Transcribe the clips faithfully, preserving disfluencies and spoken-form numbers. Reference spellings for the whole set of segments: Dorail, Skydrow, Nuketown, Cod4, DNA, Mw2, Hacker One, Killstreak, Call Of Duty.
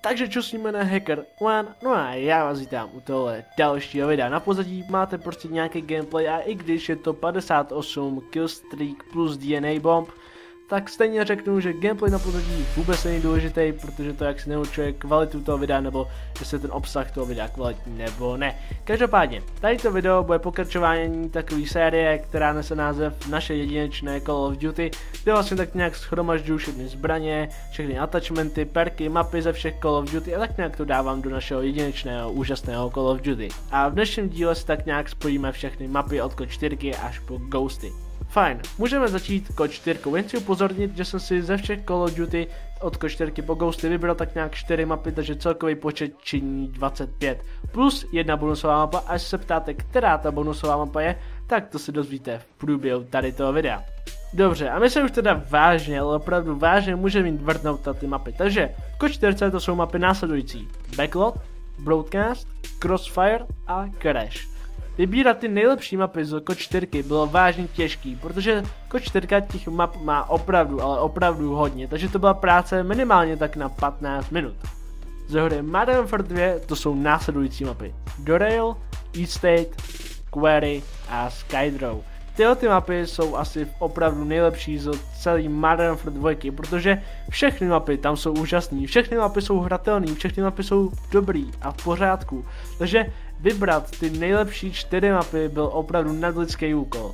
Takže čo s ním jmenuje Hacker One, no a já vás vítám u tohle dalšího videa. Na pozadí máte prostě nějaký gameplay a i když je to padesát osm killstreak plus D N A bomb, tak stejně řeknu, že gameplay na pozadí vůbec není důležitý, protože to jak si neurčuje kvalitu toho videa, nebo jestli ten obsah toho videa kvalitní nebo ne. Každopádně, tady to video bude pokračování takové série, která nese název Naše jedinečné Call of Duty, kde vlastně tak nějak shromažďuju všechny zbraně, všechny attachmenty, perky, mapy ze všech Call of Duty a tak nějak to dávám do našeho jedinečného, úžasného Call of Duty. A v dnešním díle si tak nějak spojíme všechny mapy od Cod čtyři až po Ghosty. Fajn, můžeme začít Cod čtyři, jen si upozornit, že jsem si ze všech Call of Duty od Cod čtyři po Ghosty vybral tak nějak čtyři mapy, takže celkový počet činí dvacet pět, plus jedna bonusová mapa, a až se ptáte, která ta bonusová mapa je, tak to si dozvíte v průběhu tady toho videa. Dobře, a my se už teda vážně, ale opravdu vážně můžeme jít vrtnout na ty mapy, takže v Cod čtyři to jsou mapy následující: Backlot, Broadcast, Crossfire a Crash. Vybírat ty nejlepší mapy z Cod čtyři bylo vážně těžký, protože Cod čtyři těch map má opravdu, ale opravdu hodně, takže to byla práce minimálně tak na patnáct minut. Z hry Modern Warfare dva to jsou následující mapy: Dorail, East State, Quarry a Skydrow. Tyhle ty mapy jsou asi opravdu nejlepší z celý Modern Warfare dva, protože všechny mapy tam jsou úžasné, všechny mapy jsou hratelné, všechny mapy jsou dobrý a v pořádku, takže vybrat ty nejlepší čtyři mapy byl opravdu nadlidský úkol.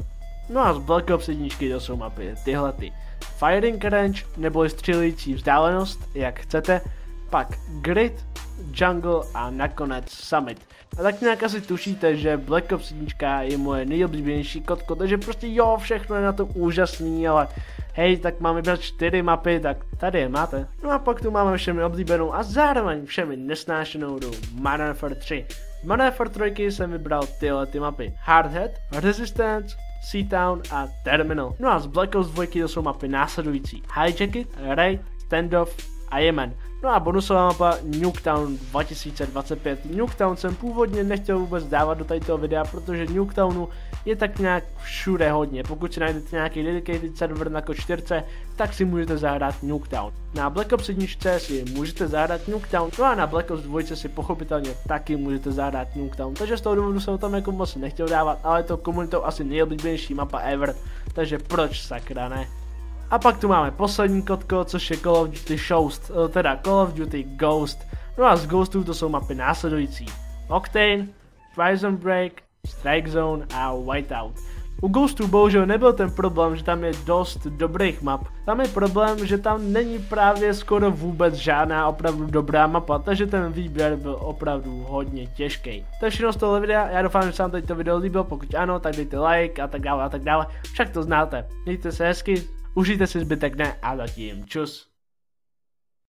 No a z Black Ops jedna to jsou mapy tyhle ty: Firing Range, neboli střílející vzdálenost, jak chcete, pak Grid, Jungle a nakonec Summit. A tak nějak asi tušíte, že Black Ops jedna je moje nejoblíbenější kotko, takže prostě jo, všechno je na tom úžasný, ale hej, tak máme vybrat čtyři mapy, tak tady je máte. No a pak tu máme všemi oblíbenou a zároveň všemi nesnášenou do Modern Warfare tři. V Modern Warfare tři jsem vybral tyhle ty mapy: Hardhead, Resistance, Seatown a Terminal. No a z Black Ops dva to jsou mapy následující: Hijack It, Raid, Standoff a Yemen. No a bonusová mapa Nuketown dva tisíce dvacet pět. Nuketown jsem původně nechtěl vůbec dávat do tadyto videa, protože Nuketownu je tak nějak všude hodně. Pokud si najdete nějaký dedicated server na Cod čtyři, tak si můžete zahrát Nuketown. Na Black Ops jedna si můžete zahrát Nuketown, no a na Black Ops dva si pochopitelně taky můžete zahrát Nuketown. Takže z toho důvodu jsem tam jako moc nechtěl dávat, ale je to komunitou asi nejoblíbenější mapa ever, takže proč sakra ne? A pak tu máme poslední kotko, což je Call of Duty Ghost, teda Call of Duty Ghost. No a z Ghostů to jsou mapy následující: Octane, Prison Break, Strike Zone a Whiteout. U Ghostů bohužel nebyl ten problém, že tam je dost dobrých map. Tam je problém, že tam není právě skoro vůbec žádná opravdu dobrá mapa, takže ten výběr byl opravdu hodně těžký. To je všechno z tohoto videa, já doufám, že se vám tady to video líbilo, pokud ano, tak dejte like a tak dále a tak dále, však to znáte. Mějte se hezky. Užijte si zbytek dne a zatím čus.